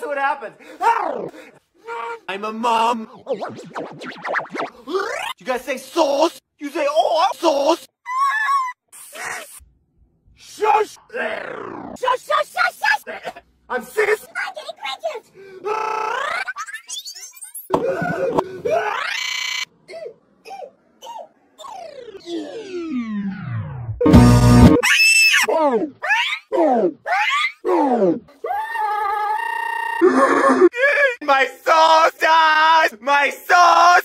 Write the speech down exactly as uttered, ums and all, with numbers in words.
That's what happens. I'm a mom. You guys say sauce. You say oh sauce. Shush. Shush. Shush. Shush. Shush. I'm sis. I'm getting pregnant. Oh. Oh. Oh. My sauce dies! My sauce!